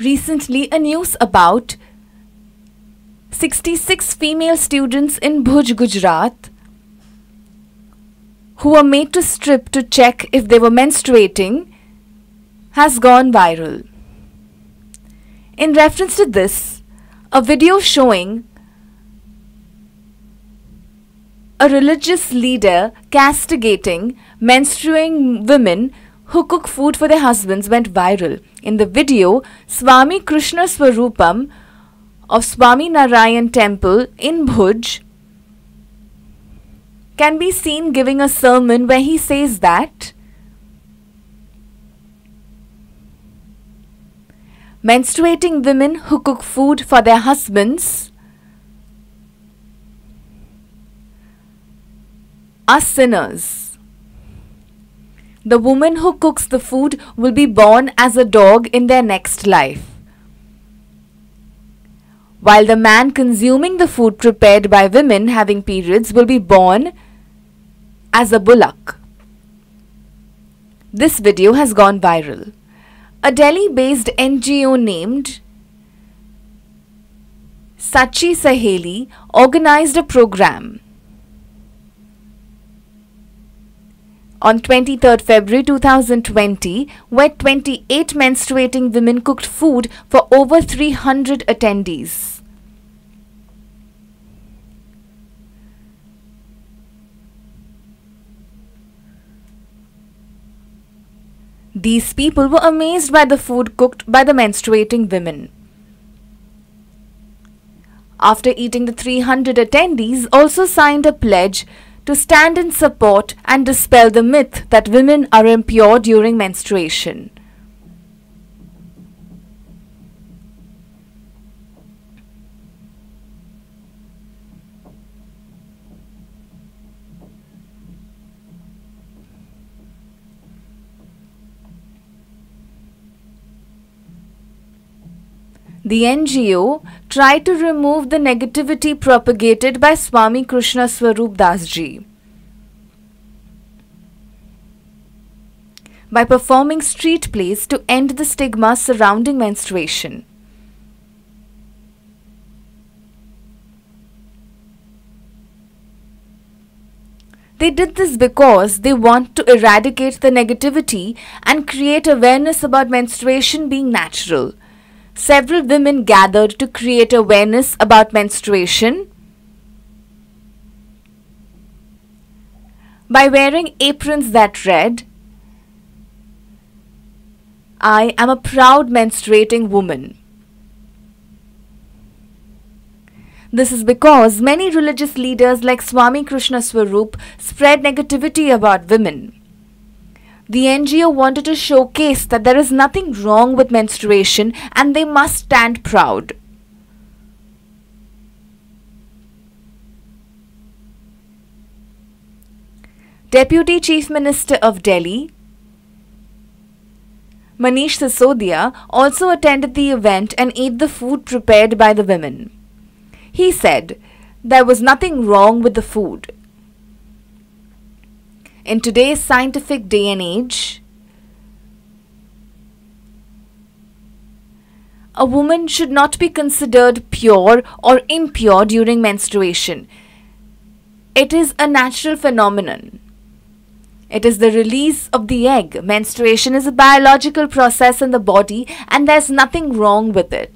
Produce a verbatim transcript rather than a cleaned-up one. recently a news about sixty-six female students in Bhuj, Gujarat, who were made to strip to check if they were menstruating, has gone viral. In reference to this, a video showing a religious leader castigating menstruating women who cook food for their husbands went viral. In the video, Swami Krushnaswarup of Swaminarayan Temple in Bhuj can be seen giving a sermon where he says that menstruating women who cook food for their husbands are sinners. The woman who cooks the food will be born as a dog in their next life, while the man consuming the food prepared by women having periods will be born as a bullock. This video has gone viral. A Delhi-based N G O named Sachhi Saheli organized a program on twenty-third February two thousand twenty, where twenty-eight menstruating women cooked food for over three hundred attendees. These people were amazed by the food cooked by the menstruating women. After eating, the three hundred attendees also signed a pledge to stand in support and dispel the myth that women are impure during menstruation. The N G O tried to remove the negativity propagated by Swami Krushnaswarup Dasji by performing street plays to end the stigma surrounding menstruation. They did this because they want to eradicate the negativity and create awareness about menstruation being natural. Several women gathered to create awareness about menstruation by wearing aprons that read, "I am a proud menstruating woman." This is because many religious leaders like Swami Krushnaswarup spread negativity about women. The N G O wanted to showcase that there is nothing wrong with menstruation and they must stand proud. Deputy Chief Minister of Delhi, Manish Sisodia, also attended the event and ate the food prepared by the women. He said, "There was nothing wrong with the food. In today's scientific day and age, a woman should not be considered pure or impure during menstruation. It is a natural phenomenon. It is the release of the egg. Menstruation is a biological process in the body and there's nothing wrong with it."